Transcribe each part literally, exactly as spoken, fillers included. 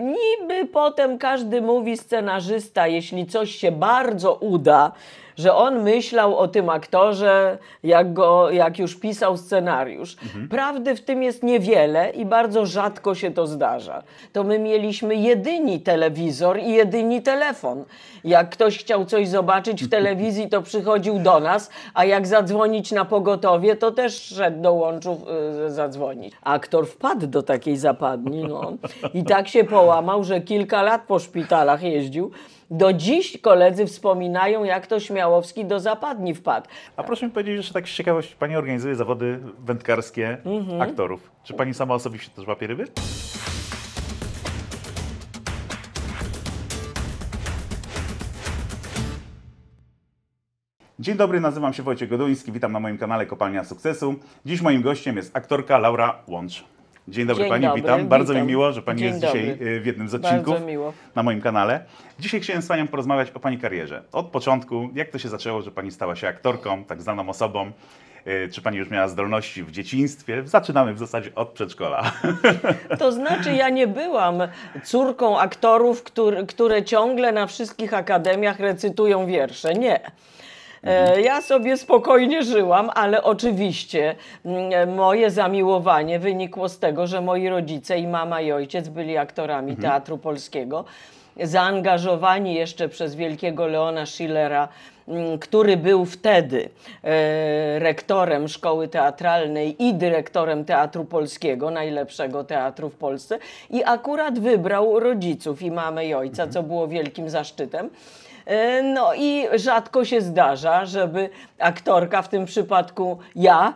Niby potem każdy mówi, scenarzysta, jeśli coś się bardzo uda, że on myślał o tym aktorze, jak, go, jak już pisał scenariusz. Mhm. Prawdy w tym jest niewiele i bardzo rzadko się to zdarza. To my mieliśmy jedyni telewizor i jedyni telefon. Jak ktoś chciał coś zobaczyć w telewizji, to przychodził do nas, a jak zadzwonić na pogotowie, to też szedł do Łączów yy, zadzwonić. Aktor wpadł do takiej zapadni, no. I tak się połamał, że kilka lat po szpitalach jeździł. Do dziś koledzy wspominają, jak to Śmiałowski do zapadni wpadł. A proszę mi powiedzieć, że tak z ciekawości pani organizuje zawody wędkarskie mm-hmm. aktorów. Czy pani sama osobiście też łapie ryby? Dzień dobry, nazywam się Wojciech Goduński, witam na moim kanale Kopalnia Sukcesu. Dziś moim gościem jest aktorka Laura Łącz. Dzień dobry Dzień Pani, dobry, witam. witam. Bardzo mi miło, że Pani Dzień jest dobry. dzisiaj w jednym z odcinków na moim kanale. Dzisiaj chciałem z Panią porozmawiać o Pani karierze. Od początku, jak to się zaczęło, że Pani stała się aktorką, tak znaną osobą? Czy Pani już miała zdolności w dzieciństwie? Zaczynamy w zasadzie od przedszkola. To znaczy, ja nie byłam córką aktorów, który, które ciągle na wszystkich akademiach recytują wiersze. Nie. Ja sobie spokojnie żyłam, ale oczywiście moje zamiłowanie wynikło z tego, że moi rodzice i mama i ojciec byli aktorami mhm. Teatru Polskiego, zaangażowani jeszcze przez wielkiego Leona Schillera, który był wtedy e, rektorem szkoły teatralnej i dyrektorem Teatru Polskiego, najlepszego teatru w Polsce, i akurat wybrał rodziców i mamę i ojca, mhm. co było wielkim zaszczytem. No i rzadko się zdarza, żeby aktorka, w tym przypadku ja,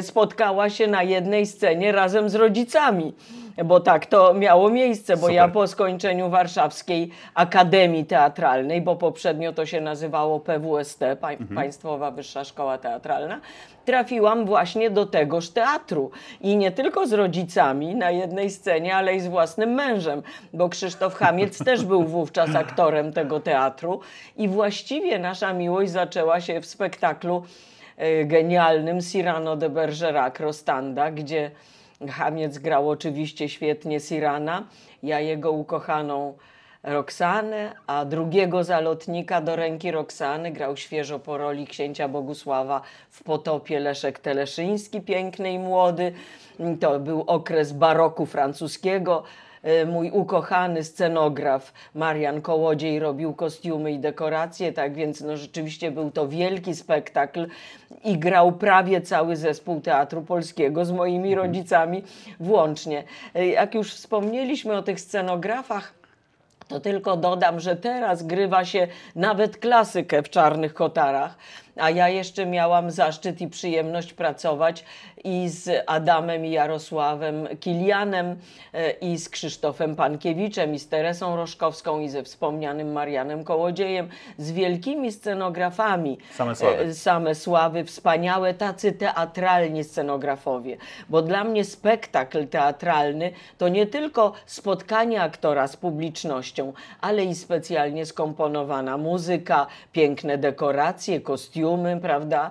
spotkała się na jednej scenie razem z rodzicami, bo tak to miało miejsce, bo Super. ja po skończeniu Warszawskiej Akademii Teatralnej, bo poprzednio to się nazywało P W S T, pa- mhm. Państwowa Wyższa Szkoła Teatralna, trafiłam właśnie do tegoż teatru i nie tylko z rodzicami na jednej scenie, ale i z własnym mężem, bo Krzysztof Chamiec też był wówczas aktorem tego teatru i właściwie nasza miłość zaczęła się w spektaklu y, genialnym Cyrano de Bergerac Rostanda, gdzie Chamiec grał oczywiście świetnie Cyrana, ja jego ukochaną Roxanę, a drugiego zalotnika do ręki Roxany grał świeżo po roli księcia Bogusława w Potopie Leszek Teleszyński, piękny i młody. To był okres baroku francuskiego. Mój ukochany scenograf Marian Kołodziej robił kostiumy i dekoracje, tak więc no rzeczywiście był to wielki spektakl i grał prawie cały zespół Teatru Polskiego z moimi rodzicami włącznie. Jak już wspomnieliśmy o tych scenografach, to tylko dodam, że teraz grywa się nawet klasykę w Czarnych Kotarach, a ja jeszcze miałam zaszczyt i przyjemność pracować i z Adamem i Jarosławem Kilianem, i z Krzysztofem Pankiewiczem, i z Teresą Roszkowską, i ze wspomnianym Marianem Kołodziejem, z wielkimi scenografami. Same sławy. Same sławy, wspaniałe, tacy teatralni scenografowie. Bo dla mnie spektakl teatralny to nie tylko spotkanie aktora z publicznością, ale i specjalnie skomponowana muzyka, piękne dekoracje, kostiumy, prawda,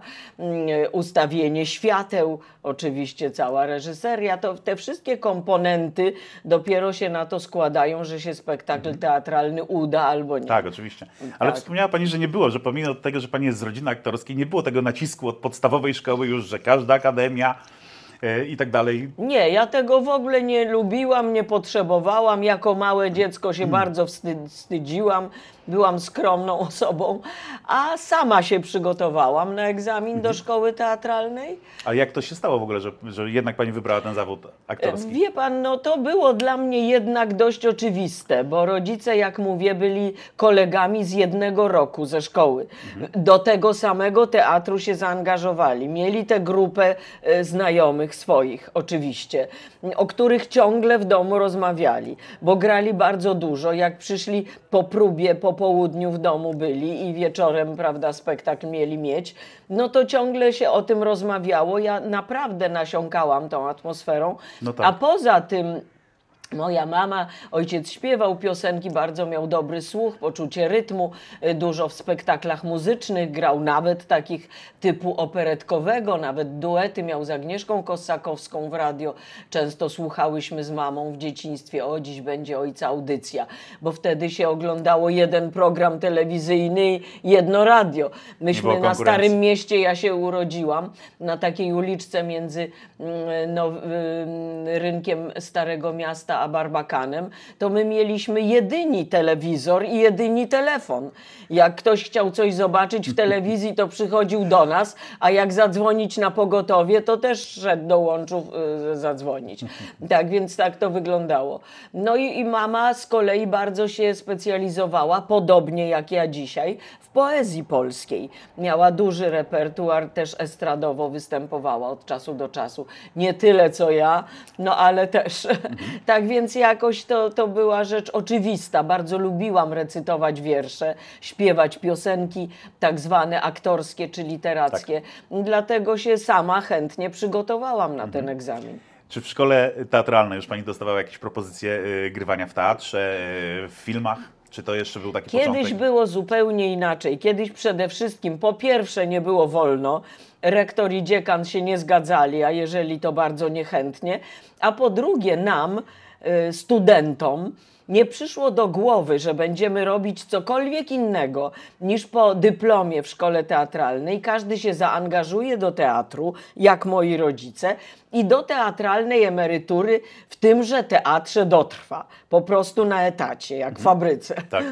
ustawienie świateł, oczywiście cała reżyseria, to te wszystkie komponenty dopiero się na to składają, że się spektakl teatralny uda albo nie. Tak, oczywiście. Ale tak. Wspomniała Pani, że nie było, że pomimo tego, że Pani jest z rodziny aktorskiej, nie było tego nacisku od podstawowej szkoły już, że każda akademia i tak dalej. Nie, ja tego w ogóle nie lubiłam, nie potrzebowałam. Jako małe dziecko się hmm. bardzo wstydziłam. Byłam skromną osobą, a sama się przygotowałam na egzamin do szkoły teatralnej. A jak to się stało w ogóle, że, że jednak Pani wybrała ten zawód aktorski? Wie Pan, no to było dla mnie jednak dość oczywiste, bo rodzice, jak mówię, byli kolegami z jednego roku ze szkoły. Mhm. Do tego samego teatru się zaangażowali. Mieli tę grupę znajomych swoich, oczywiście, o których ciągle w domu rozmawiali, bo grali bardzo dużo. Jak przyszli po próbie, po Po południu w domu byli i wieczorem, prawda, spektakl mieli mieć, no to ciągle się o tym rozmawiało. Ja naprawdę nasiąkałam tą atmosferą, no tak. A poza tym Moja mama, ojciec śpiewał piosenki, bardzo miał dobry słuch, poczucie rytmu, dużo w spektaklach muzycznych grał, nawet takich typu operetkowego, nawet duety miał z Agnieszką Kosakowską w radio. Często słuchałyśmy z mamą w dzieciństwie, o dziś będzie ojca audycja, bo wtedy się oglądało jeden program telewizyjny i jedno radio. Myśmy na Starym Mieście, ja się urodziłam, na takiej uliczce między no, rynkiem Starego Miasta a Barbakanem, to my mieliśmy jedyni telewizor i jedyni telefon. Jak ktoś chciał coś zobaczyć w telewizji, to przychodził do nas, a jak zadzwonić na pogotowie, to też szedł do Łączów y, zadzwonić. Tak więc tak to wyglądało. No i, i mama z kolei bardzo się specjalizowała, podobnie jak ja dzisiaj, w poezji polskiej. Miała duży repertuar, też estradowo występowała od czasu do czasu. Nie tyle co ja, no ale też. Tak więc jakoś to, to była rzecz oczywista. Bardzo lubiłam recytować wiersze, śpiewać piosenki tak zwane aktorskie czy literackie. Tak. Dlatego się sama chętnie przygotowałam na mhm. ten egzamin. Czy w szkole teatralnej już pani dostawała jakieś propozycje y, grywania w teatrze, y, w filmach? Czy to jeszcze był taki początek? Kiedyś było zupełnie inaczej. Kiedyś przede wszystkim po pierwsze nie było wolno. Rektor i dziekan się nie zgadzali, a jeżeli to bardzo niechętnie. A po drugie nam, studentom, nie przyszło do głowy, że będziemy robić cokolwiek innego niż po dyplomie w szkole teatralnej. Każdy się zaangażuje do teatru, jak moi rodzice, i do teatralnej emerytury w tymże teatrze dotrwa. Po prostu na etacie, jak w fabryce. Tak.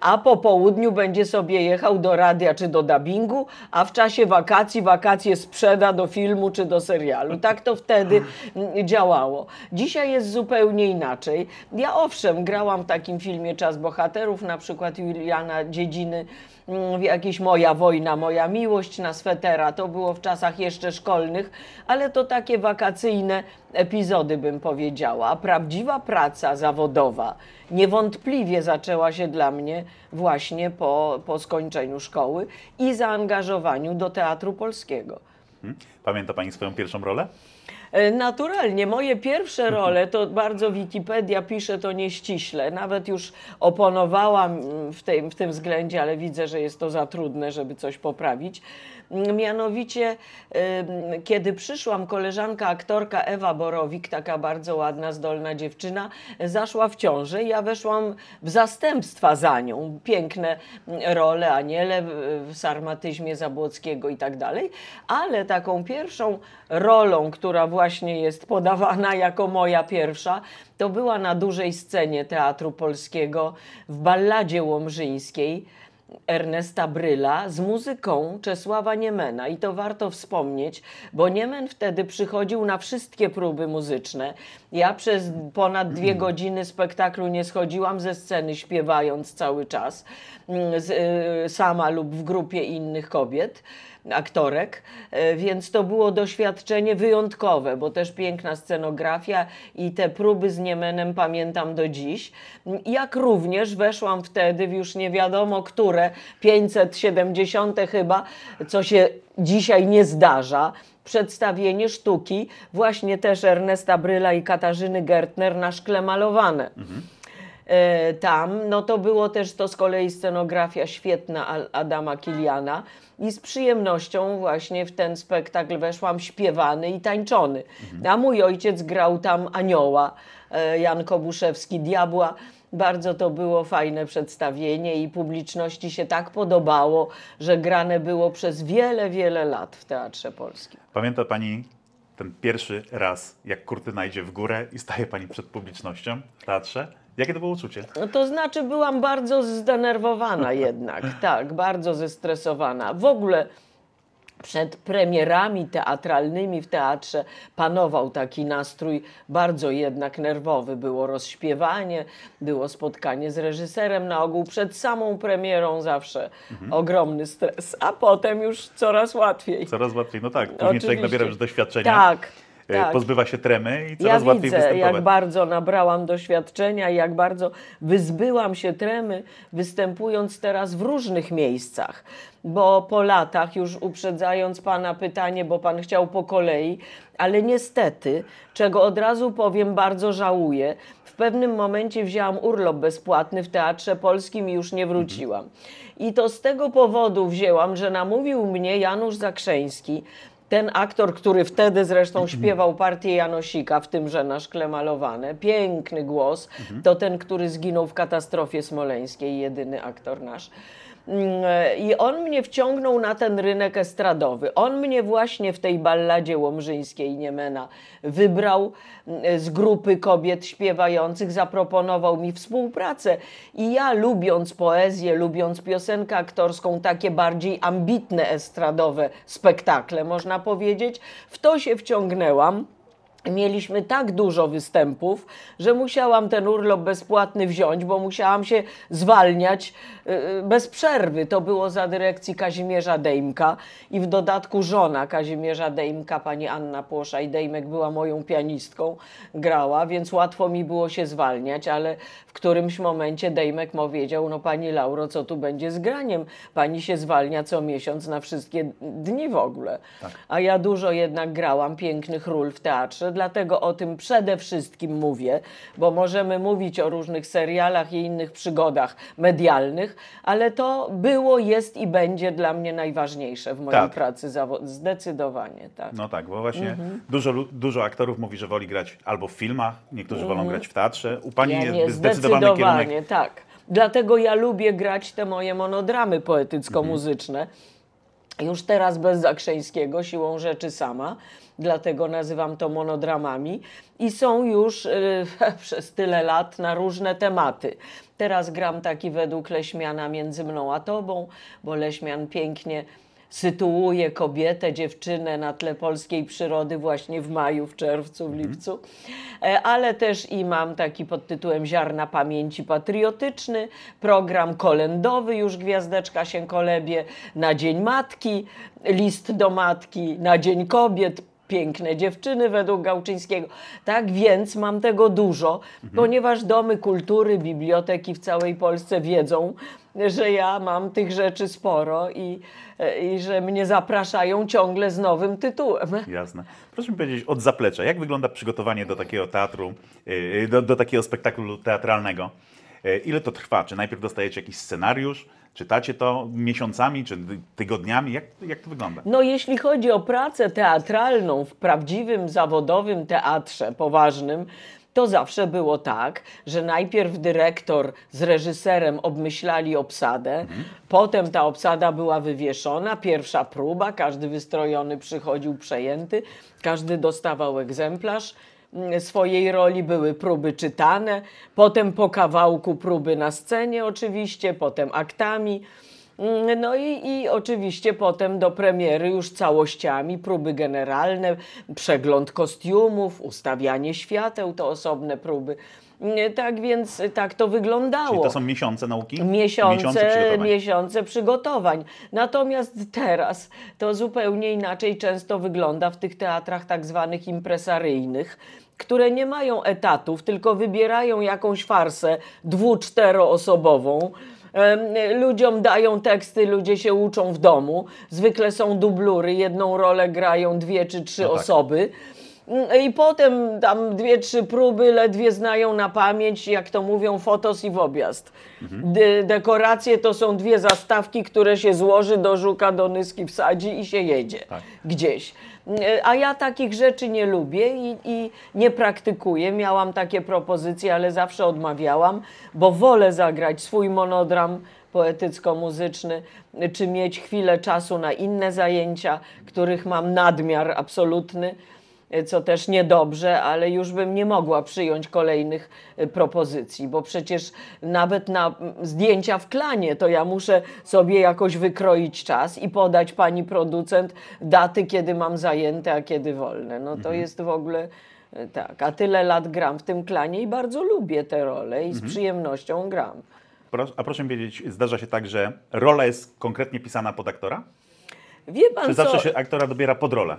A po południu będzie sobie jechał do radia czy do dubbingu, a w czasie wakacji wakacje sprzeda do filmu czy do serialu. Tak to wtedy działało. Dzisiaj jest zupełnie inaczej. Ja owszem, grałam w takim filmie Czas Bohaterów, na przykład Juliana Dziedziny, jakieś Moja wojna, moja miłość na swetera. To było w czasach jeszcze szkolnych, ale to takie wakacyjne epizody, bym powiedziała. A prawdziwa praca zawodowa niewątpliwie zaczęła się dla mnie właśnie po, po skończeniu szkoły i zaangażowaniu do Teatru Polskiego. Pamięta pani swoją pierwszą rolę? Naturalnie. Moje pierwsze role, to bardzo Wikipedia pisze to nieściśle. Nawet już oponowałam w tym, w tym względzie, ale widzę, że jest to za trudne, żeby coś poprawić. Mianowicie, kiedy przyszłam, koleżanka aktorka Ewa Borowik, taka bardzo ładna, zdolna dziewczyna, zaszła w ciążę i ja weszłam w zastępstwa za nią. Piękne role, Aniele w Sarmatyzmie Zabłockiego i tak dalej. Ale taką pierwszą rolą, która właśnie jest podawana jako moja pierwsza, to była na dużej scenie Teatru Polskiego w Balladzie Łomżyńskiej Ernesta Bryla z muzyką Czesława Niemena. I to warto wspomnieć, bo Niemen wtedy przychodził na wszystkie próby muzyczne. Ja przez ponad dwie godziny spektaklu nie schodziłam ze sceny, śpiewając cały czas, sama lub w grupie innych kobiet, aktorek, więc to było doświadczenie wyjątkowe, bo też piękna scenografia i te próby z Niemenem pamiętam do dziś. Jak również weszłam wtedy w już nie wiadomo które, pięćset siedemdziesiąte chyba, co się dzisiaj nie zdarza, przedstawienie sztuki właśnie też Ernesta Bryla i Katarzyny Gertner na szkle malowane. Mhm. Tam, no to było też to z kolei scenografia świetna Adama Kiliana i z przyjemnością właśnie w ten spektakl weszłam śpiewany i tańczony. A mój ojciec grał tam anioła, Jan Kobuszewski diabła. Bardzo to było fajne przedstawienie i publiczności się tak podobało, że grane było przez wiele, wiele lat w Teatrze Polskim. Pamięta pani ten pierwszy raz, jak kurtyna idzie w górę i staje pani przed publicznością w teatrze? Jakie to było uczucie? No to znaczy byłam bardzo zdenerwowana jednak, tak, bardzo zestresowana. W ogóle przed premierami teatralnymi w teatrze panował taki nastrój bardzo jednak nerwowy. Było rozśpiewanie, było spotkanie z reżyserem, na ogół przed samą premierą zawsze mhm. ogromny stres, a potem już coraz łatwiej. Coraz łatwiej, no tak, później człowiek nabiera już doświadczenia. Tak. tak. pozbywa się tremy i coraz ja łatwiej widzę, występować. Jak bardzo nabrałam doświadczenia i jak bardzo wyzbyłam się tremy, występując teraz w różnych miejscach. Bo po latach, już uprzedzając Pana pytanie, bo Pan chciał po kolei, ale niestety, czego od razu powiem, bardzo żałuję, w pewnym momencie wzięłam urlop bezpłatny w Teatrze Polskim i już nie wróciłam. I to z tego powodu wzięłam, że namówił mnie Janusz Zakrzeński, ten aktor, który wtedy zresztą śpiewał partię Janosika w Tymże na szkle malowane, piękny głos, to ten, który zginął w katastrofie smoleńskiej, jedyny aktor nasz. I on mnie wciągnął na ten rynek estradowy. On mnie właśnie w tej balladzie łomżyńskiej Niemena wybrał z grupy kobiet śpiewających, zaproponował mi współpracę. I ja, lubiąc poezję, lubiąc piosenkę aktorską, takie bardziej ambitne estradowe spektakle, można powiedzieć, w to się wciągnęłam. Mieliśmy tak dużo występów, że musiałam ten urlop bezpłatny wziąć, bo musiałam się zwalniać bez przerwy. To było za dyrekcji Kazimierza Dejmka i w dodatku żona Kazimierza Dejmka, pani Anna Płoszaj-Dejmek, była moją pianistką, grała, więc łatwo mi było się zwalniać, ale w którymś momencie Dejmek powiedział: no pani Lauro, co tu będzie z graniem? Pani się zwalnia co miesiąc na wszystkie dni w ogóle. Tak. A ja dużo jednak grałam pięknych ról w teatrze, dlatego o tym przede wszystkim mówię, bo możemy mówić o różnych serialach i innych przygodach medialnych, ale to było, jest i będzie dla mnie najważniejsze w mojej tak. pracy zawodowej. Zdecydowanie. Tak. No tak, bo właśnie mhm. dużo, dużo aktorów mówi, że woli grać albo w filmach, niektórzy mhm. wolą grać w teatrze. U pani ja jest nie, zdecydowany zdecydowanie, kierunek. Tak. Dlatego ja lubię grać te moje monodramy poetycko-muzyczne. Mhm. Już teraz bez Zakrzeńskiego, siłą rzeczy sama, dlatego nazywam to monodramami, i są już yy, przez tyle lat na różne tematy. Teraz gram taki według Leśmiana Między mną a tobą, bo Leśmian pięknie sytuuje kobietę, dziewczynę na tle polskiej przyrody właśnie w maju, w czerwcu, w lipcu. Ale też i mam taki pod tytułem Ziarna Pamięci Patriotyczny, program kolędowy, już gwiazdeczka się kolebie, na Dzień Matki, List do Matki, na Dzień Kobiet, Piękne dziewczyny według Gałczyńskiego. Tak więc mam tego dużo, mhm. ponieważ domy kultury, biblioteki w całej Polsce wiedzą, że ja mam tych rzeczy sporo i, i że mnie zapraszają ciągle z nowym tytułem. Jasne. Proszę mi powiedzieć od zaplecza, jak wygląda przygotowanie do takiego teatru, do, do takiego spektaklu teatralnego? Ile to trwa? Czy najpierw dostajecie jakiś scenariusz? Czytacie to miesiącami czy tygodniami? Jak, jak to wygląda? No jeśli chodzi o pracę teatralną w prawdziwym, zawodowym teatrze poważnym, to zawsze było tak, że najpierw dyrektor z reżyserem obmyślali obsadę, mhm. potem ta obsada była wywieszona, pierwsza próba, każdy wystrojony przychodził przejęty, każdy dostawał egzemplarz swojej roli, były próby czytane, potem po kawałku próby na scenie oczywiście, potem aktami, no i, i oczywiście potem do premiery już całościami, próby generalne, przegląd kostiumów, ustawianie świateł, to osobne próby. Tak więc tak to wyglądało. Czyli to są miesiące nauki? Miesiące, miesiące, przygotowań. miesiące przygotowań. Natomiast teraz to zupełnie inaczej często wygląda w tych teatrach tak zwanych impresaryjnych, które nie mają etatów, tylko wybierają jakąś farsę dwu-, czteroosobową. Ludziom dają teksty, ludzie się uczą w domu. Zwykle są dublury, jedną rolę grają dwie czy trzy no tak. osoby. I potem tam dwie, trzy próby ledwie znają na pamięć, jak to mówią, fotos i w objazd. De dekoracje to są dwie zastawki, które się złoży do żuka, do nyski wsadzi i się jedzie tak. gdzieś. A ja takich rzeczy nie lubię i, i nie praktykuję. Miałam takie propozycje, ale zawsze odmawiałam, bo wolę zagrać swój monodram poetycko-muzyczny, czy mieć chwilę czasu na inne zajęcia, których mam nadmiar absolutny. Co też niedobrze, ale już bym nie mogła przyjąć kolejnych propozycji, bo przecież nawet na zdjęcia w Klanie to ja muszę sobie jakoś wykroić czas i podać pani producent daty, kiedy mam zajęte, a kiedy wolne. No to mhm. jest w ogóle tak, a tyle lat gram w tym Klanie i bardzo lubię te role i mhm. z przyjemnością gram. A proszę mi powiedzieć, zdarza się tak, że rola jest konkretnie pisana pod aktora? Wie pan Czy co? Zawsze się aktora dobiera pod rolę?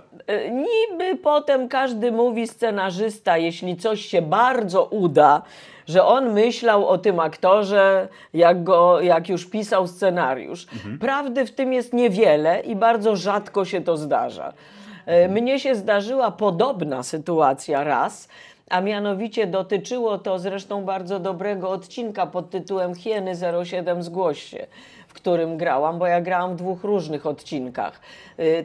Niby potem każdy mówi, scenarzysta, jeśli coś się bardzo uda, że on myślał o tym aktorze, jak, go, jak już pisał scenariusz. Mhm. Prawdy w tym jest niewiele i bardzo rzadko się to zdarza. Mnie się zdarzyła podobna sytuacja raz, a mianowicie dotyczyło to zresztą bardzo dobrego odcinka pod tytułem Hieny zero siedem Zgłoś się, w którym grałam, bo ja grałam w dwóch różnych odcinkach.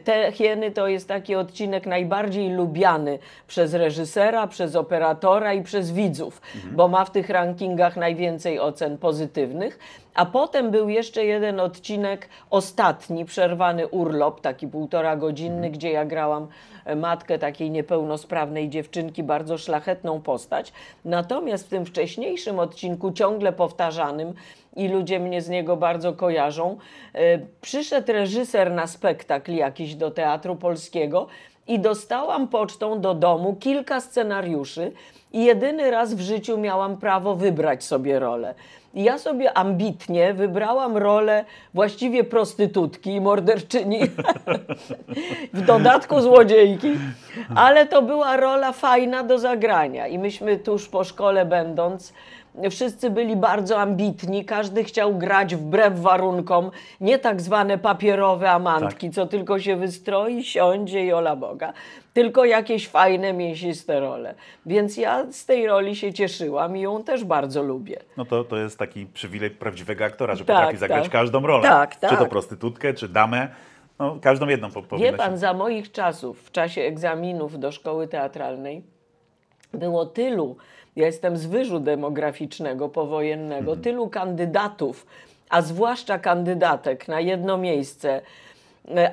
Te Hieny to jest taki odcinek najbardziej lubiany przez reżysera, przez operatora i przez widzów, mhm. bo ma w tych rankingach najwięcej ocen pozytywnych. A potem był jeszcze jeden odcinek, ostatni, przerwany urlop, taki półtora godzinny, gdzie ja grałam matkę takiej niepełnosprawnej dziewczynki, bardzo szlachetną postać. Natomiast w tym wcześniejszym odcinku, ciągle powtarzanym i ludzie mnie z niego bardzo kojarzą, przyszedł reżyser na spektakl jakiś do Teatru Polskiego i dostałam pocztą do domu kilka scenariuszy i jedyny raz w życiu miałam prawo wybrać sobie rolę. Ja sobie ambitnie wybrałam rolę właściwie prostytutki i morderczyni, w dodatku złodziejki, ale to była rola fajna do zagrania i myśmy tuż po szkole będąc, wszyscy byli bardzo ambitni, każdy chciał grać wbrew warunkom, nie tak zwane papierowe amantki, tak. co tylko się wystroi, siądzie i ola Boga, tylko jakieś fajne, mięsiste role. Więc ja z tej roli się cieszyłam i ją też bardzo lubię. No to, to jest taki przywilej prawdziwego aktora, że tak, potrafi zagrać tak. każdą rolę. Tak, tak. Czy to prostytutkę, czy damę. No, każdą jedną powinna się. Wie pan, za moich czasów, w czasie egzaminów do szkoły teatralnej, było tylu, ja jestem z wyżu demograficznego, powojennego, hmm. tylu kandydatów, a zwłaszcza kandydatek na jedno miejsce,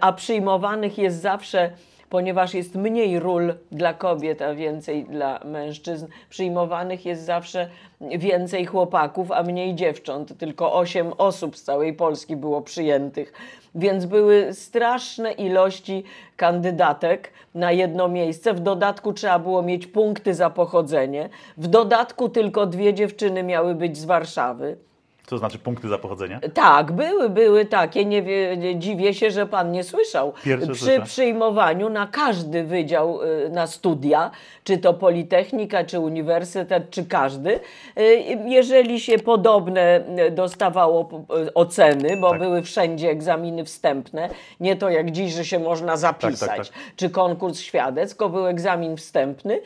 a przyjmowanych jest zawsze, ponieważ jest mniej ról dla kobiet, a więcej dla mężczyzn, przyjmowanych jest zawsze więcej chłopaków, a mniej dziewcząt. Tylko osiem osób z całej Polski było przyjętych. Więc były straszne ilości kandydatek na jedno miejsce. W dodatku trzeba było mieć punkty za pochodzenie. W dodatku tylko dwie dziewczyny miały być z Warszawy. To znaczy punkty za pochodzenie? Tak, były, były takie. Nie, nie dziwię się, że pan nie słyszał. Pierwsze Przy słyszę. przyjmowaniu na każdy wydział na studia, czy to Politechnika, czy uniwersytet, czy każdy, jeżeli się podobne dostawało oceny, bo tak. były wszędzie egzaminy wstępne, nie to jak dziś, że się można zapisać, tak, tak, tak. czy konkurs świadectw, tylko był egzamin wstępny.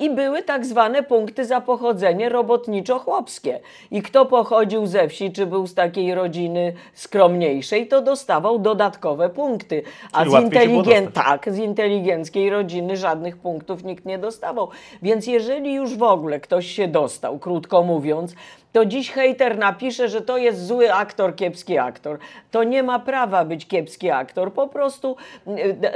I były tak zwane punkty za pochodzenie robotniczo-chłopskie. I kto pochodził ze wsi, czy był z takiej rodziny skromniejszej, to dostawał dodatkowe punkty. A z, inteligen... tak, z inteligenckiej rodziny żadnych punktów nikt nie dostawał. Więc jeżeli już w ogóle ktoś się dostał, krótko mówiąc, to dziś hejter napisze, że to jest zły aktor, kiepski aktor. To nie ma prawa być kiepski aktor. Po prostu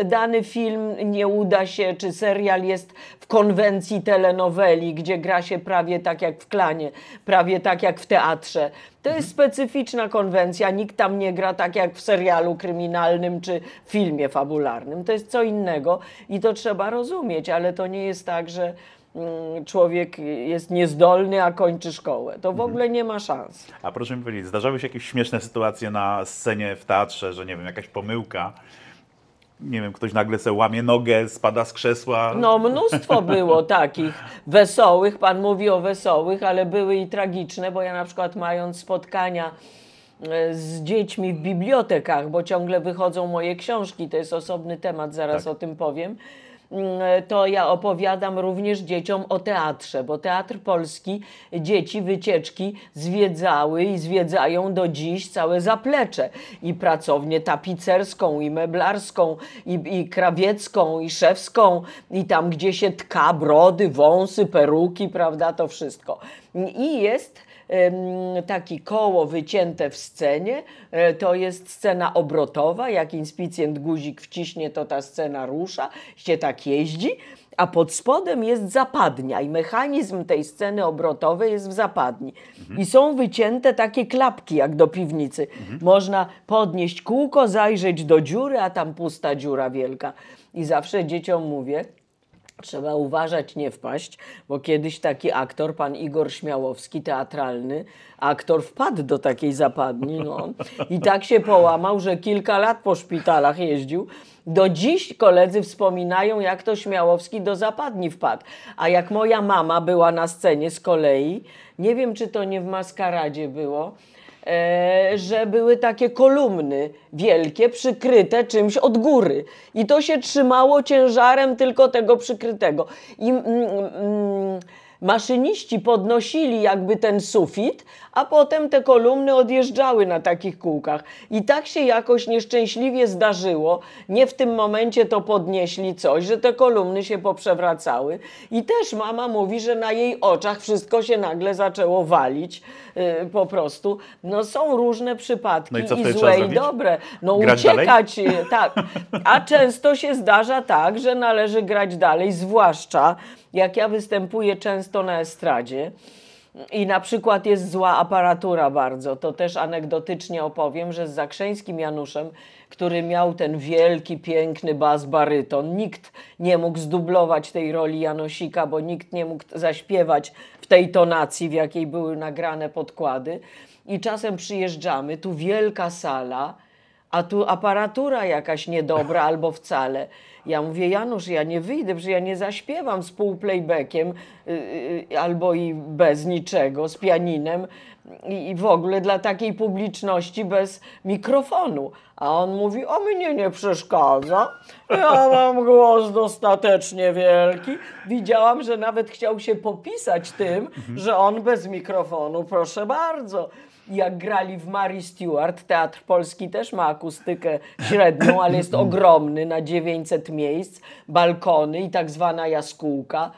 dany film nie uda się, czy serial jest w konwencji telenoweli, gdzie gra się prawie tak jak w Klanie, prawie tak jak w teatrze. To jest specyficzna konwencja, nikt tam nie gra tak jak w serialu kryminalnym czy filmie fabularnym. To jest co innego i to trzeba rozumieć, ale to nie jest tak, że człowiek jest niezdolny, a kończy szkołę. To w ogóle nie ma szans. A proszę mi powiedzieć, zdarzały się jakieś śmieszne sytuacje na scenie w teatrze, że nie wiem, jakaś pomyłka, nie wiem, ktoś nagle se łamie nogę, spada z krzesła? No mnóstwo było takich wesołych, pan mówi o wesołych, ale były i tragiczne, bo ja na przykład mając spotkania z dziećmi w bibliotekach, bo ciągle wychodzą moje książki, to jest osobny temat, zaraz tak. o tym powiem, to ja opowiadam również dzieciom o teatrze, bo Teatr Polski, dzieci wycieczki zwiedzały i zwiedzają do dziś całe zaplecze. I pracownię tapicerską, i meblarską, i, i krawiecką, i szewską, i tam gdzie się tka brody, wąsy, peruki, prawda, to wszystko. I jest taki koło wycięte w scenie, to jest scena obrotowa, jak inspicjent guzik wciśnie, to ta scena rusza, się tak jeździ, a pod spodem jest zapadnia i mechanizm tej sceny obrotowej jest w zapadni. Mhm. I są wycięte takie klapki jak do piwnicy. Mhm. Można podnieść kółko, zajrzeć do dziury, a tam pusta dziura wielka. I zawsze dzieciom mówię, Trzeba uważać, nie wpaść, bo kiedyś taki aktor, pan Igor Śmiałowski, teatralny, aktor wpadł do takiej zapadni, no. I tak się połamał, że kilka lat po szpitalach jeździł. Do dziś koledzy wspominają, jak to Śmiałowski do zapadni wpadł. A jak moja mama była na scenie z kolei, nie wiem, czy to nie w Maskaradzie było, E, że były takie kolumny wielkie, przykryte czymś od góry. I to się trzymało ciężarem tylko tego przykrytego. I mm, mm, maszyniści podnosili jakby ten sufit, a potem te kolumny odjeżdżały na takich kółkach. I tak się jakoś nieszczęśliwie zdarzyło, nie w tym momencie to podnieśli coś, że te kolumny się poprzewracały. I też mama mówi, że na jej oczach wszystko się nagle zaczęło walić yy, po prostu. No są różne przypadki, no i, co i złe i dobre. No grać uciekać, dalej? Tak. A często się zdarza tak, że należy grać dalej, zwłaszcza jak ja występuję często na estradzie i na przykład jest zła aparatura bardzo, to też anegdotycznie opowiem, że z Zakrzeńskim Januszem, który miał ten wielki, piękny bas baryton, nikt nie mógł zdublować tej roli Janosika, bo nikt nie mógł zaśpiewać w tej tonacji, w jakiej były nagrane podkłady. I czasem przyjeżdżamy, tu wielka sala, a tu aparatura jakaś niedobra albo wcale. Ja mówię, Janusz, ja nie wyjdę, że ja nie zaśpiewam z półplaybackiem yy, albo i bez niczego, z pianinem i, i w ogóle dla takiej publiczności bez mikrofonu. A on mówi, o mnie nie przeszkadza, ja mam głos dostatecznie wielki. Widziałam, że nawet chciał się popisać tym, mhm. że on bez mikrofonu, proszę bardzo. Jak grali w Mary Stewart, Teatr Polski też ma akustykę średnią, ale jest ogromny, na dziewięćset miejsc, balkony i tak zwana jaskółka.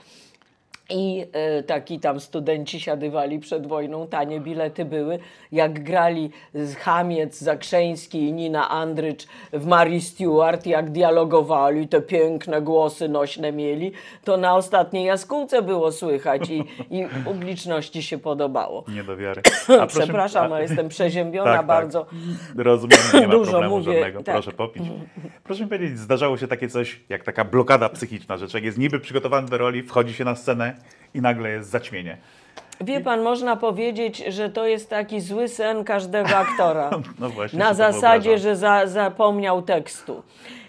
I y, taki tam studenci siadywali przed wojną, tanie bilety były. Jak grali Chamiec, Zakrzeński i Nina Andrycz w Mary Stewart, jak dialogowali, te piękne głosy nośne mieli, to na ostatniej jaskółce było słychać i, i publiczności się podobało. Nie do wiary. A przepraszam, ale jestem przeziębiona tak, bardzo. Tak. Rozumiem, nie ma dużo problemu mówię, żadnego. Tak. Proszę popić. Proszę mi powiedzieć, zdarzało się takie coś, jak taka blokada psychiczna, że człowiek jest niby przygotowany do roli, wchodzi się na scenę i nagle jest zaćmienie. Wie pan, można powiedzieć, że to jest taki zły sen każdego aktora. No właśnie, na zasadzie, że za, zapomniał tekstu.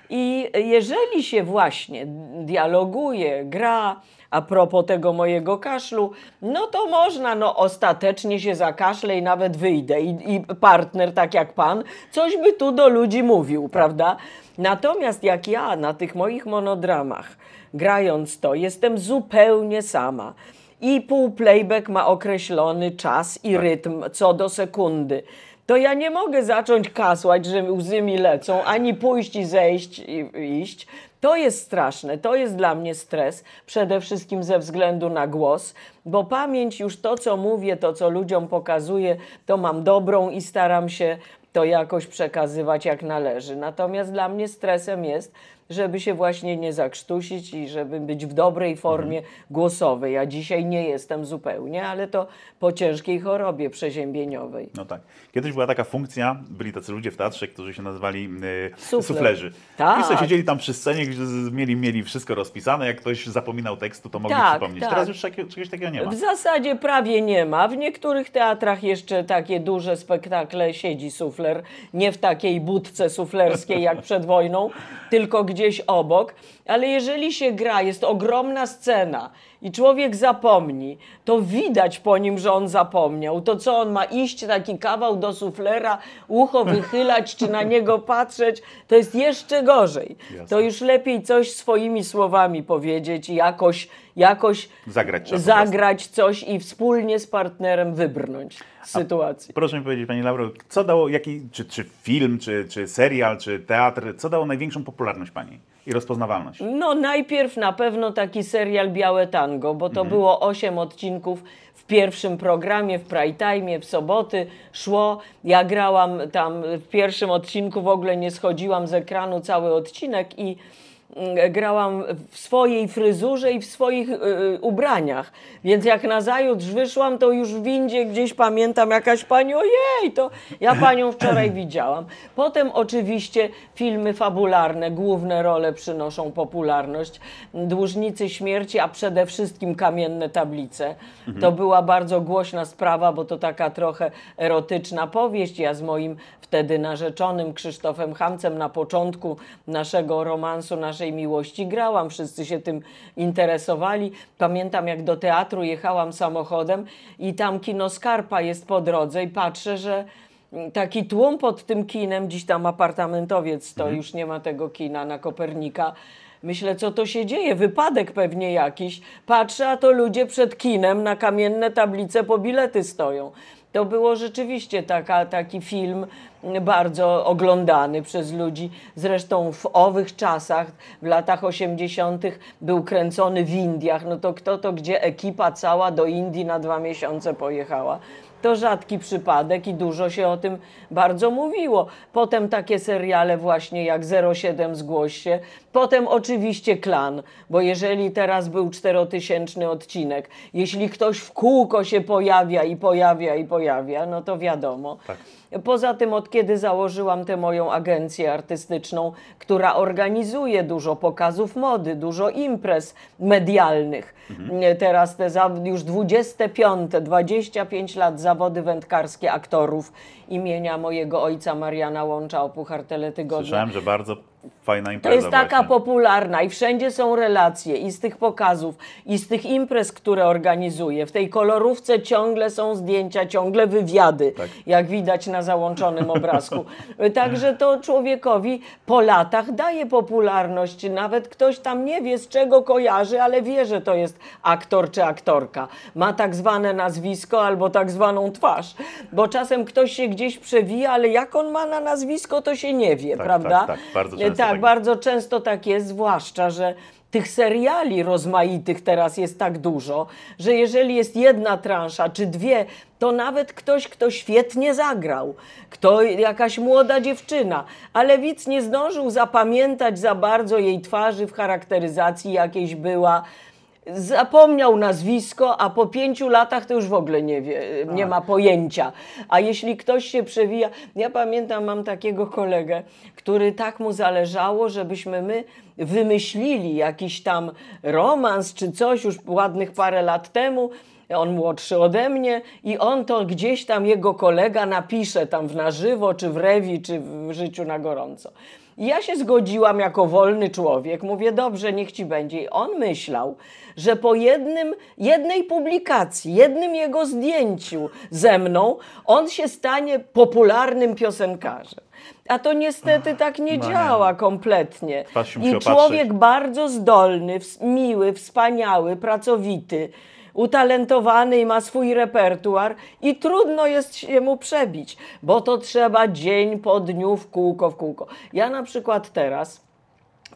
I jeżeli się właśnie dialoguje, gra, a propos tego mojego kaszlu, no to można, no ostatecznie się zakaszlę i nawet wyjdę. I, i partner, tak jak pan, coś by tu do ludzi mówił, prawda? Natomiast jak ja na tych moich monodramach, grając to, jestem zupełnie sama. I pół playback ma określony czas i rytm co do sekundy. To ja nie mogę zacząć kasłać, że łzy mi lecą, ani pójść i zejść i iść. To jest straszne, to jest dla mnie stres, przede wszystkim ze względu na głos, bo pamięć już to, co mówię, to, co ludziom pokazuję, to mam dobrą i staram się to jakoś przekazywać jak należy. Natomiast dla mnie stresem jest, żeby się właśnie nie zakrztusić i żeby być w dobrej formie głosowej. Ja dzisiaj nie jestem zupełnie, ale to po ciężkiej chorobie przeziębieniowej. No tak. Kiedyś była taka funkcja, byli tacy ludzie w teatrze, którzy się nazywali yy, suflerzy. Tak. I sobie siedzieli tam przy scenie, gdzie mieli, mieli wszystko rozpisane. Jak ktoś zapominał tekstu, to mogli tak, przypomnieć. Tak. Teraz już takie, czegoś takiego nie ma. W zasadzie prawie nie ma. W niektórych teatrach jeszcze takie duże spektakle siedzi sufler. Nie w takiej budce suflerskiej jak przed wojną, tylko gdzieś gdzieś obok, ale jeżeli się gra, jest ogromna scena i człowiek zapomni, to widać po nim, że on zapomniał. To co, on ma iść taki kawał do suflera, ucho wychylać, czy na niego patrzeć, to jest jeszcze gorzej. Jasne. To już lepiej coś swoimi słowami powiedzieć i jakoś, jakoś zagrać, zagrać coś i wspólnie z partnerem wybrnąć z A sytuacji. Proszę mi powiedzieć, pani Lauro, co dało, jaki, czy, czy film, czy, czy serial, czy teatr, co dało największą popularność pani? I rozpoznawalność. No najpierw na pewno taki serial Białe Tango, bo to mm-hmm. było osiem odcinków w pierwszym programie, w prime time, w soboty szło. Ja grałam tam w pierwszym odcinku, w ogóle nie schodziłam z ekranu cały odcinek i grałam w swojej fryzurze i w swoich y, ubraniach, więc jak nazajutrz wyszłam, to już w windzie gdzieś pamiętam jakaś pani, ojej, to ja panią wczoraj widziałam. Potem oczywiście filmy fabularne, główne role przynoszą popularność. Dłużnicy śmierci, a przede wszystkim Kamienne tablice. Mhm. To była bardzo głośna sprawa, bo to taka trochę erotyczna powieść. Ja z moim wtedy narzeczonym Krzysztofem Chamcem na początku naszego romansu, naszej miłości grałam. Wszyscy się tym interesowali. Pamiętam, jak do teatru jechałam samochodem i tam kino Skarpa jest po drodze i patrzę, że taki tłum pod tym kinem, dziś tam apartamentowiec stoi, mhm. już nie ma tego kina na Kopernika. Myślę, co to się dzieje, wypadek pewnie jakiś. Patrzę, a to ludzie przed kinem na Kamienne tablice po bilety stoją. To było rzeczywiście taka, taki film bardzo oglądany przez ludzi. Zresztą w owych czasach, w latach osiemdziesiątych był kręcony w Indiach. No to kto to, gdzie ekipa cała do Indii na dwa miesiące pojechała. To rzadki przypadek i dużo się o tym bardzo mówiło. Potem takie seriale właśnie jak zero siedem Zgłoś się. Potem oczywiście Klan, bo jeżeli teraz był czterotysięczny odcinek, jeśli ktoś w kółko się pojawia i pojawia i pojawia, no to wiadomo. Tak. Poza tym od kiedy założyłam tę moją agencję artystyczną, która organizuje dużo pokazów mody, dużo imprez medialnych. Mhm. Teraz te już dwudzieste piąte, dwadzieścia pięć lat zawody wędkarskie aktorów imienia mojego ojca Mariana Łącza, Opuchartele Tygodnia. Słyszałem, że bardzo fajna impreza. To jest taka właśnie popularna i wszędzie są relacje i z tych pokazów, i z tych imprez, które organizuję. W tej kolorówce ciągle są zdjęcia, ciągle wywiady, tak, jak widać na załączonym obrazku. Także to człowiekowi po latach daje popularność. Nawet ktoś tam nie wie, z czego kojarzy, ale wie, że to jest aktor czy aktorka. Ma tak zwane nazwisko albo tak zwaną twarz. Bo czasem ktoś się gdzieś przewija, ale jak on ma na nazwisko, to się nie wie, tak, prawda? Tak, tak, bardzo często. Tak, bardzo często tak jest, zwłaszcza, że tych seriali rozmaitych teraz jest tak dużo, że jeżeli jest jedna transza czy dwie, to nawet ktoś, kto świetnie zagrał, kto, jakaś młoda dziewczyna, ale widz nie zdążył zapamiętać za bardzo jej twarzy, w charakteryzacji jakiejś była, zapomniał nazwisko, a po pięciu latach to już w ogóle nie wie, nie ma pojęcia. A jeśli ktoś się przewija... Ja pamiętam, mam takiego kolegę, który tak mu zależało, żebyśmy my wymyślili jakiś tam romans czy coś już ładnych parę lat temu. On młodszy ode mnie i on to gdzieś tam jego kolega napisze tam w Na żywo, czy w Rewi, czy w Życiu na gorąco. Ja się zgodziłam jako wolny człowiek, mówię, dobrze, niech ci będzie. I on myślał, że po jednym, jednej publikacji, jednym jego zdjęciu ze mną, on się stanie popularnym piosenkarzem. A to niestety tak nie Ach, działa man. kompletnie. I człowiek bardzo zdolny, miły, wspaniały, pracowity, utalentowany i ma swój repertuar i trudno jest się mu przebić, bo to trzeba dzień po dniu w kółko, w kółko. Ja na przykład teraz,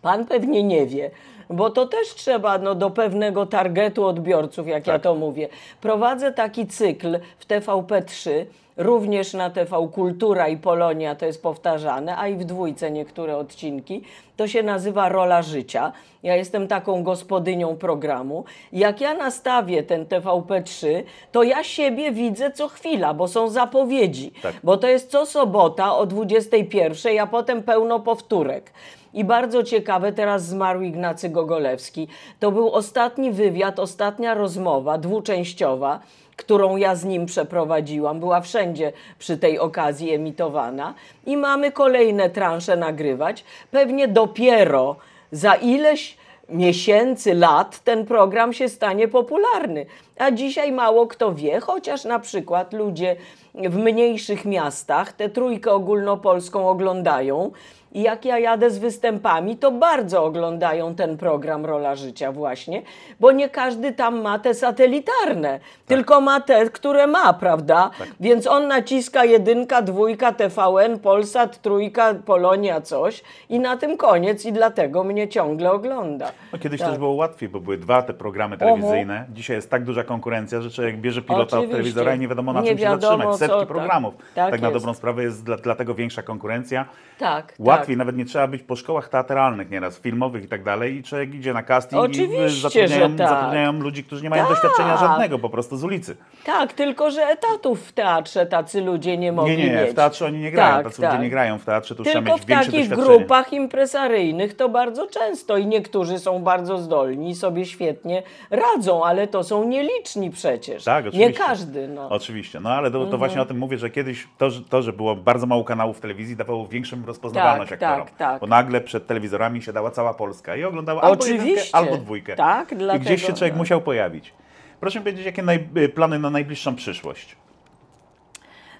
pan pewnie nie wie, bo to też trzeba no, do pewnego targetu odbiorców, jak tak. ja to mówię. Prowadzę taki cykl w T V P trzy, również na T V Kultura i Polonia, to jest powtarzane, a i w Dwójce niektóre odcinki. To się nazywa Rola Życia. Ja jestem taką gospodynią programu. Jak ja nastawię ten T V P trzy, to ja siebie widzę co chwila, bo są zapowiedzi. Tak. Bo to jest co sobota o dwudziestej pierwszej, a potem pełno powtórek. I bardzo ciekawe, teraz zmarł Ignacy Gogolewski. To był ostatni wywiad, ostatnia rozmowa dwuczęściowa, którą ja z nim przeprowadziłam. Była wszędzie przy tej okazji emitowana. I mamy kolejne transze nagrywać. Pewnie dopiero za ileś miesięcy, lat ten program się stanie popularny. A dzisiaj mało kto wie, chociaż na przykład ludzie w mniejszych miastach tę Trójkę Ogólnopolską oglądają. I jak ja jadę z występami, to bardzo oglądają ten program Rola Życia właśnie, bo nie każdy tam ma te satelitarne, tak, tylko ma te, które ma, prawda? Tak. Więc on naciska jedynka, dwójka, T V N, Polsat, trójka, Polonia, coś i na tym koniec i dlatego mnie ciągle ogląda. No, kiedyś tak. też było łatwiej, bo były dwa te programy telewizyjne. Oho. Dzisiaj jest tak duża konkurencja, że człowiek bierze pilota Oczywiście. od telewizora i nie wiadomo na nie czym wiadomo, się zatrzymać. Setki co, programów. Tak, tak, tak na dobrą sprawę jest dla, dlatego większa konkurencja. Tak, Łatwiej, tak. nawet nie trzeba być po szkołach teatralnych nieraz, filmowych i tak dalej. I człowiek idzie na casting Oczywiście, i zatrudniają, tak. zatrudniają ludzi, którzy nie mają tak. doświadczenia żadnego, po prostu z ulicy. Tak, tylko że etatów w teatrze tacy ludzie nie mogą. Nie, nie, mieć. w teatrze oni nie grają. Tak, tacy tak. ludzie nie grają w teatrze, to trzeba mieć większe doświadczenie. Tylko w takich grupach impresaryjnych to bardzo często i niektórzy są bardzo zdolni, sobie świetnie radzą, ale to są nieliczni przecież. Tak, oczywiście. Nie każdy. No. Oczywiście, no ale to, to mhm. właśnie o tym mówię, że kiedyś to, to, że było bardzo mało kanałów w telewizji, dawało większą rozpoznawalność tak, aktorom. Tak, tak. Bo nagle przed telewizorami siadała cała Polska i oglądała albo jedynkę, albo dwójkę. Tak, dlatego, I gdzieś się człowiek tak. musiał pojawić. Proszę mi powiedzieć, jakie naj, plany na najbliższą przyszłość?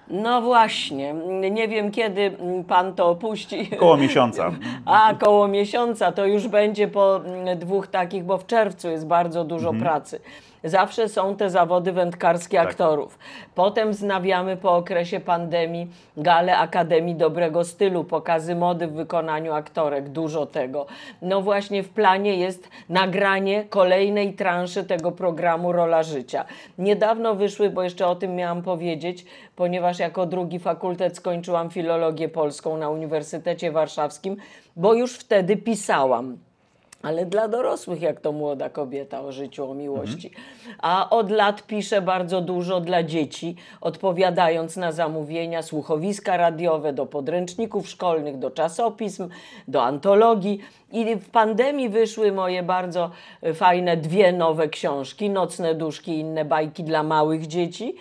No właśnie, nie wiem kiedy pan to opuści. Koło miesiąca. A, koło miesiąca, to już będzie po dwóch takich, bo w czerwcu jest bardzo dużo mhm. pracy. Zawsze są te zawody wędkarskie tak. aktorów. Potem wznawiamy po okresie pandemii galę Akademii Dobrego Stylu, pokazy mody w wykonaniu aktorek, dużo tego. No właśnie w planie jest nagranie kolejnej transzy tego programu Rola Życia. Niedawno wyszły, bo jeszcze o tym miałam powiedzieć, ponieważ jako drugi fakultet skończyłam filologię polską na Uniwersytecie Warszawskim, bo już wtedy pisałam. Ale dla dorosłych, jak to młoda kobieta, o życiu, o miłości. Mhm. A od lat piszę bardzo dużo dla dzieci, odpowiadając na zamówienia, słuchowiska radiowe, do podręczników szkolnych, do czasopism, do antologii. I w pandemii wyszły moje bardzo fajne dwie nowe książki, Nocne duszki i inne bajki dla małych dzieci.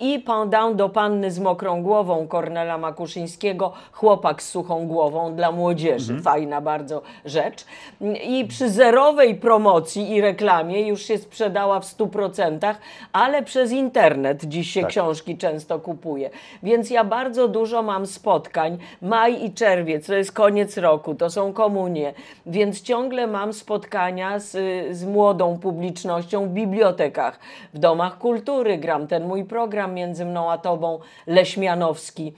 I Pendant do Panny z mokrą głową Kornela Makuszyńskiego, Chłopak z suchą głową dla młodzieży. Mhm. Fajna bardzo rzecz. I przy zerowej promocji i reklamie już się sprzedała w stu procentach, ale przez internet dziś się tak. książki często kupuje. Więc ja bardzo dużo mam spotkań. Maj i czerwiec, to jest koniec roku, to są komunie. Więc ciągle mam spotkania z, z młodą publicznością w bibliotekach, w domach kultury. Gram ten mój program Między mną a tobą, Leśmianowski.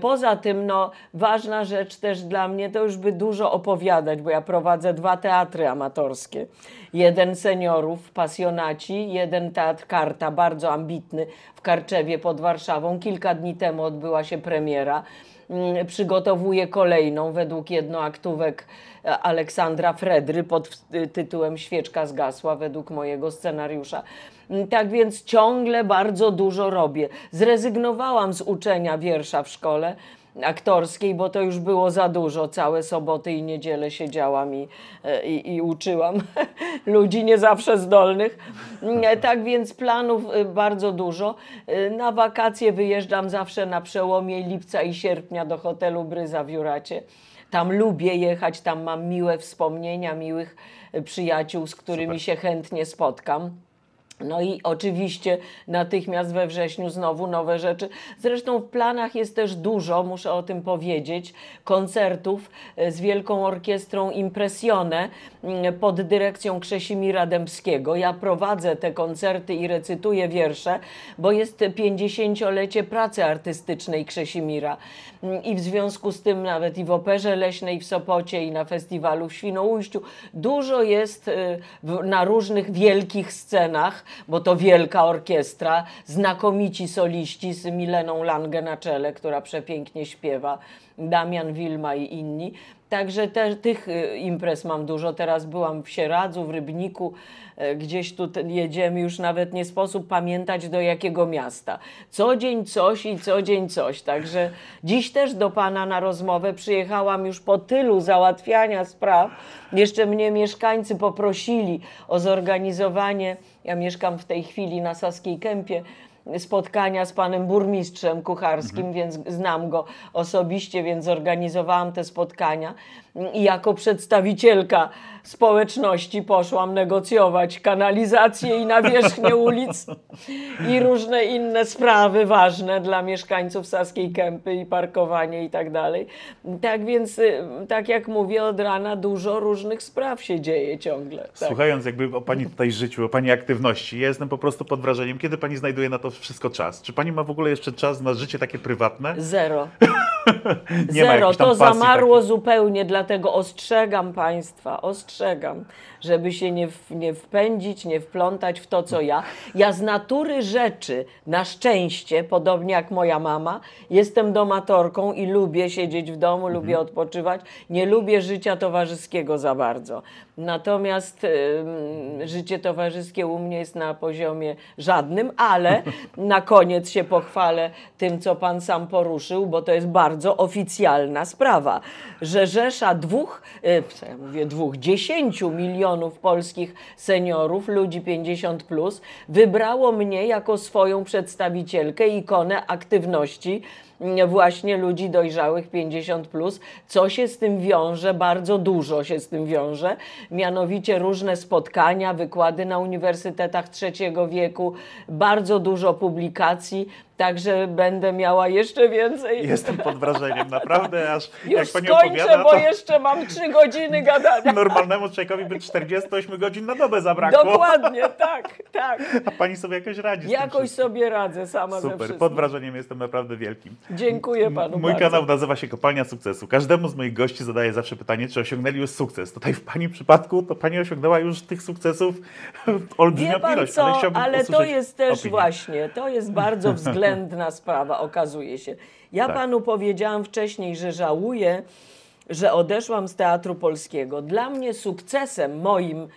Poza tym, no, ważna rzecz też dla mnie, to już by dużo opowiadać, bo ja prowadzę dwa teatry amatorskie. Jeden seniorów, pasjonaci, jeden teatr Karta, bardzo ambitny, w Karczewie pod Warszawą. Kilka dni temu odbyła się premiera. Przygotowuję kolejną według jednoaktówek Aleksandra Fredry pod tytułem Świeczka zgasła według mojego scenariusza. Tak więc ciągle bardzo dużo robię. Zrezygnowałam z uczenia wiersza w szkole aktorskiej, bo to już było za dużo. Całe soboty i niedzielę siedziałam i, i, i uczyłam ludzi nie zawsze zdolnych. Tak więc planów bardzo dużo. Na wakacje wyjeżdżam zawsze na przełomie lipca i sierpnia do hotelu Bryza w Juracie. Tam lubię jechać, tam mam miłe wspomnienia, miłych przyjaciół, z którymi Super. się chętnie spotkam. No i oczywiście natychmiast we wrześniu znowu nowe rzeczy. Zresztą w planach jest też dużo, muszę o tym powiedzieć, koncertów z Wielką Orkiestrą Impressione pod dyrekcją Krzesimira Dębskiego. Ja prowadzę te koncerty i recytuję wiersze, bo jest pięćdziesięciolecie pracy artystycznej Krzesimira. I w związku z tym nawet i w Operze Leśnej w Sopocie i na festiwalu w Świnoujściu dużo jest na różnych wielkich scenach, bo to wielka orkiestra, znakomici soliści z Mileną Lange na czele, która przepięknie śpiewa, Damian Wilma i inni. Także te, tych imprez mam dużo. Teraz byłam w Sieradzu, w Rybniku, gdzieś tu jedziemy, już nawet nie sposób pamiętać do jakiego miasta. Co dzień coś i co dzień coś. Także dziś też do pana na rozmowę przyjechałam już po tylu załatwiania spraw. Jeszcze mnie mieszkańcy poprosili o zorganizowanie, ja mieszkam w tej chwili na Saskiej Kępie, spotkania z panem burmistrzem Kucharskim, mhm. więc znam go osobiście, więc zorganizowałam te spotkania i jako przedstawicielka społeczności poszłam negocjować kanalizację i nawierzchnię ulic i różne inne sprawy ważne dla mieszkańców Saskiej Kępy i parkowanie i tak dalej. Tak więc, tak jak mówię, od rana dużo różnych spraw się dzieje ciągle. Tak. Słuchając jakby o pani tutaj życiu, o pani aktywności, ja jestem po prostu pod wrażeniem, kiedy pani znajduje na to to wszystko czas. Czy pani ma w ogóle jeszcze czas na życie takie prywatne? Zero. Nie Zero, ma to zamarło takiej. Zupełnie, dlatego ostrzegam Państwa, ostrzegam, żeby się nie, w, nie wpędzić, nie wplątać w to, co ja. Ja z natury rzeczy, na szczęście, podobnie jak moja mama, jestem domatorką i lubię siedzieć w domu, mhm. lubię odpoczywać, nie lubię życia towarzyskiego za bardzo. Natomiast y, życie towarzyskie u mnie jest na poziomie żadnym, ale na koniec się pochwalę tym, co Pan sam poruszył, bo to jest bardzo Bardzo oficjalna sprawa, że rzesza dwóch, ja mówię dwóch, dziesięciu milionów polskich seniorów, ludzi pięćdziesiąt plus, wybrało mnie jako swoją przedstawicielkę, ikonę aktywności właśnie ludzi dojrzałych pięćdziesiąt plus. Co się z tym wiąże? Bardzo dużo się z tym wiąże. Mianowicie różne spotkania, wykłady na uniwersytetach trzeciego wieku, bardzo dużo publikacji, także będę miała jeszcze więcej. Jestem pod wrażeniem, naprawdę. Aż już jak pani skończę, opowiada, bo jeszcze mam trzy godziny gadania. Normalnemu człowiekowi by czterdzieści osiem godzin na dobę zabrakło. Dokładnie, tak, tak. A pani sobie jakoś radzi? Jakoś sobie radzę sama. Super, ze wszystkim. Pod wrażeniem jestem naprawdę wielkim. Dziękuję panu Mój bardzo. Kanał nazywa się Kopalnia Sukcesu. Każdemu z moich gości zadaję zawsze pytanie, czy osiągnęli już sukces. Tutaj w pani przypadku to pani osiągnęła już tych sukcesów olbrzymią ilość. Co, ale ale to jest też opinię. Właśnie, to jest bardzo względna sprawa, okazuje się. Ja tak. panu powiedziałam wcześniej, że żałuję, że odeszłam z Teatru Polskiego. Dla mnie sukcesem moim,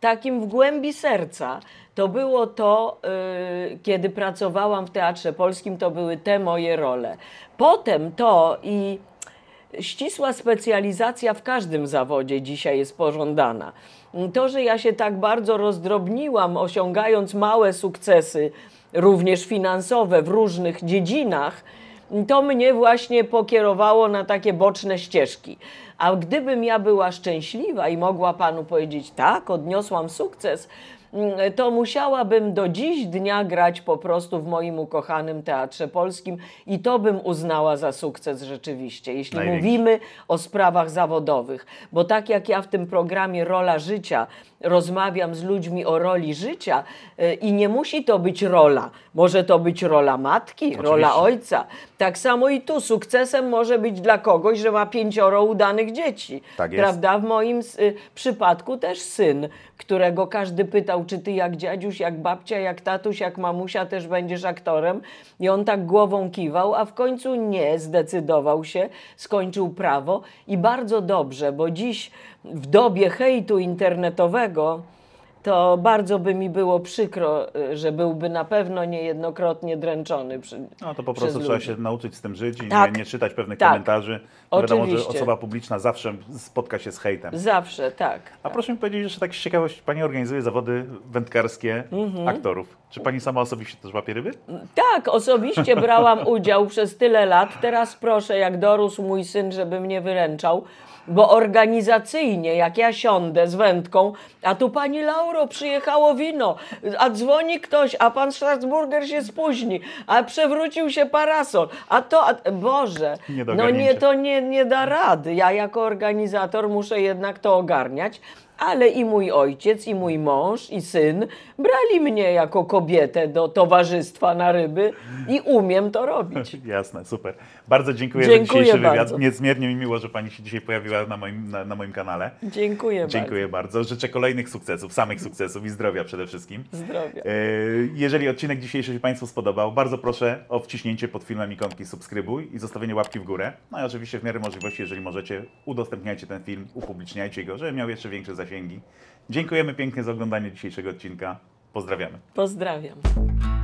takim w głębi serca, to było to, yy, kiedy pracowałam w Teatrze Polskim, to były te moje role. Potem to i ścisła specjalizacja w każdym zawodzie dzisiaj jest pożądana. To, że ja się tak bardzo rozdrobniłam, osiągając małe sukcesy, również finansowe w różnych dziedzinach, to mnie właśnie pokierowało na takie boczne ścieżki. A gdybym ja była szczęśliwa i mogła panu powiedzieć, tak, odniosłam sukces, to musiałabym do dziś dnia grać po prostu w moim ukochanym Teatrze Polskim i to bym uznała za sukces rzeczywiście, jeśli Największy. Mówimy o sprawach zawodowych. Bo tak jak ja w tym programie Rola Życia rozmawiam z ludźmi o roli życia i nie musi to być rola. Może to być rola matki, Oczywiście. Rola ojca. Tak samo i tu sukcesem może być dla kogoś, że ma pięcioro udanych dzieci. Tak jest. Prawda? W moim przypadku też syn, którego każdy pytał, czy ty jak dziadziuś, jak babcia, jak tatuś, jak mamusia też będziesz aktorem. I on tak głową kiwał, a w końcu nie zdecydował się, skończył prawo i bardzo dobrze, bo dziś w dobie hejtu internetowego to bardzo by mi było przykro, że byłby na pewno niejednokrotnie dręczony przy, No to po prostu trzeba ludzi. Się nauczyć z tym żyć i tak, nie, nie czytać pewnych tak. komentarzy. Wiadomo, że osoba publiczna zawsze spotka się z hejtem. Zawsze, tak. A tak. proszę mi powiedzieć, że tak z ciekawości pani organizuje zawody wędkarskie mhm. aktorów. Czy pani sama osobiście też łapie ryby? Tak, osobiście brałam udział przez tyle lat. Teraz proszę, jak dorósł mój syn, żeby mnie wyręczał. Bo organizacyjnie, jak ja siądę z wędką, a tu pani Lauro, przyjechało wino, a dzwoni ktoś, a pan Strasburger się spóźni, a przewrócił się parasol, a to, a, Boże, no nie, to nie, nie da rady. Ja jako organizator muszę jednak to ogarniać. Ale i mój ojciec, i mój mąż, i syn brali mnie jako kobietę do towarzystwa na ryby i umiem to robić. Jasne, super. Bardzo dziękuję, dziękuję za dzisiejszy bardzo. Wywiad. Niezmiernie mi miło, że pani się dzisiaj pojawiła na moim, na, na moim kanale. Dziękuję, dziękuję bardzo. bardzo. Życzę kolejnych sukcesów, samych sukcesów i zdrowia przede wszystkim. Zdrowia. Jeżeli odcinek dzisiejszy się Państwu spodobał, bardzo proszę o wciśnięcie pod filmem ikonki subskrybuj i zostawienie łapki w górę. No i oczywiście w miarę możliwości, jeżeli możecie, udostępniajcie ten film, upubliczniajcie go, żeby miał jeszcze większe zasięgi. Dziękujemy pięknie za oglądanie dzisiejszego odcinka. Pozdrawiamy. Pozdrawiam.